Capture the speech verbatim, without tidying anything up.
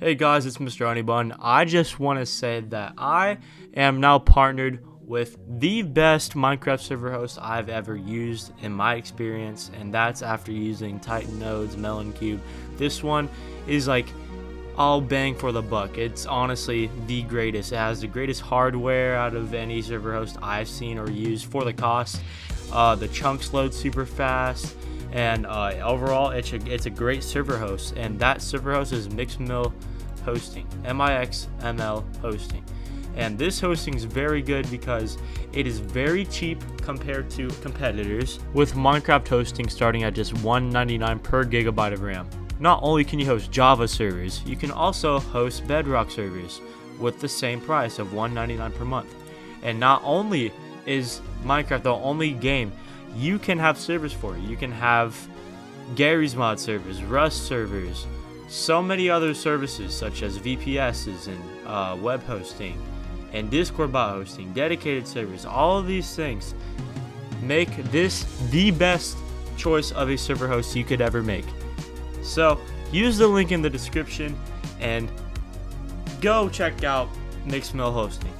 Hey guys, it's Mister Honeybun. I just want to say that I am now partnered with the best Minecraft server host I've ever used in my experience, and that's after using Titan Nodes, MelonCube. This one is like all bang for the buck. It's honestly the greatest. It has the greatest hardware out of any server host I've seen or used for the cost. Uh, the chunks load super fast. And uh, overall, it's a, it's a great server host, and that server host is MixML Hosting, M I X M L Hosting. And this hosting is very good because it is very cheap compared to competitors, with Minecraft hosting starting at just one ninety-nine per gigabyte of RAM. Not only can you host Java servers, you can also host Bedrock servers with the same price of one ninety-nine per month. And not only is Minecraft the only game you can have servers for. You can have Gary's Mod servers, Rust servers, so many other services such as V P Ss and uh, web hosting and Discord bot hosting, dedicated servers. All of these things make this the best choice of a server host you could ever make. So use the link in the description and go check out MixML Hosting.